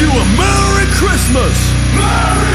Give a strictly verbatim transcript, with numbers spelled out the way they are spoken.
you a Merry Christmas! Merry